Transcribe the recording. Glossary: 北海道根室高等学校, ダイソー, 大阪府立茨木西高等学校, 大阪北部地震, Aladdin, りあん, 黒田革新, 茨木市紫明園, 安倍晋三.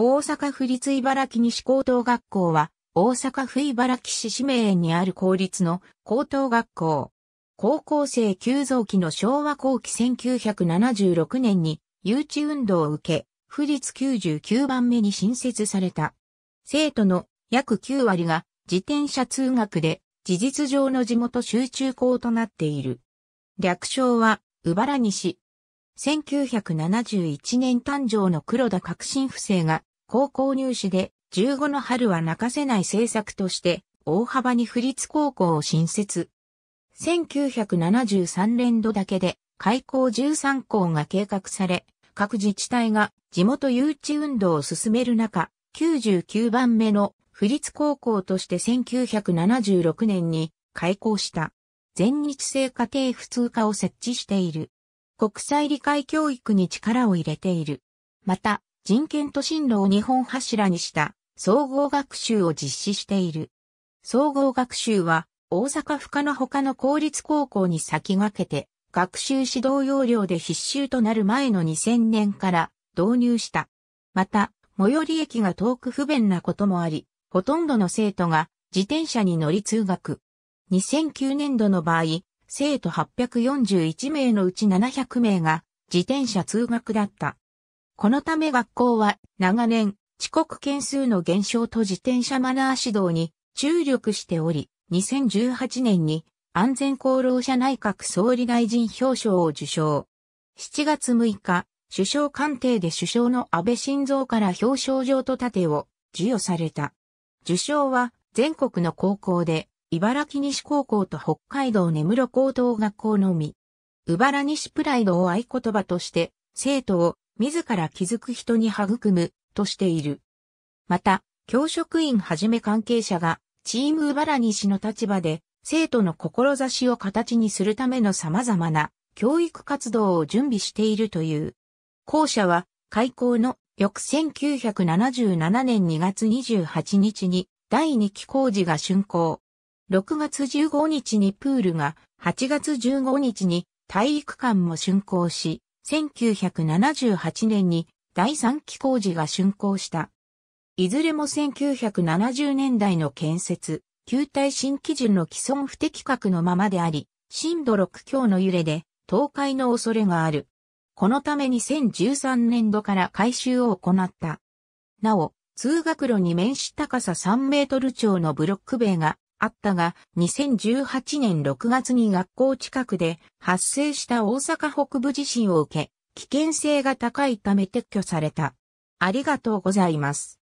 大阪府立茨木西高等学校は、大阪府茨木市紫明園にある公立の高等学校。高校生急増期の昭和後期1976年に誘致運動を受け、府立99番目に新設された。生徒の約9割が自転車通学で、事実上の地元集中校となっている。略称は、茨西。1971年誕生の黒田革新府政が高校入試で15の春は泣かせない政策として大幅に府立高校を新設。1973年度だけで開校13校が計画され、各自治体が地元誘致運動を進める中、99番目の府立高校として1976年に開校した。全日制家庭普通科を設置している。国際理解教育に力を入れている。また、人権と進路を2本柱にした総合学習を実施している。総合学習は大阪府下の他の公立高校に先駆けて学習指導要領で必修となる前の2000年から導入した。また、最寄り駅が遠く不便なこともあり、ほとんどの生徒が自転車に乗り通学。2009年度の場合、生徒841名のうち700名が自転車通学だった。このため学校は長年遅刻件数の減少と自転車マナー指導に注力しており、2018年に安全功労者内閣総理大臣表彰を受賞。7月6日、首相官邸で首相の安倍晋三から表彰状と盾を授与された。受賞は全国の高校で、茨木西高校と北海道根室高等学校のみ、茨西プライドを合言葉として、生徒を自ら気づく人に育むとしている。また、教職員はじめ関係者が、チーム茨西の立場で、生徒の志を形にするための様々な教育活動を準備しているという。校舎は、開校の翌1977年2月28日に、第2期工事が竣工。6月15日にプールが、8月15日に体育館も竣工し、1978年に第3期工事が竣工した。いずれも1970年代の建設、旧耐震基準の既存不適格のままであり、震度6強の揺れで倒壊の恐れがある。このため2013年度から改修を行った。なお、通学路に面し高さ3メートル超のブロック塀が、あったが、2018年6月に学校近くで発生した大阪北部地震を受け、危険性が高いため撤去された。ありがとうございます。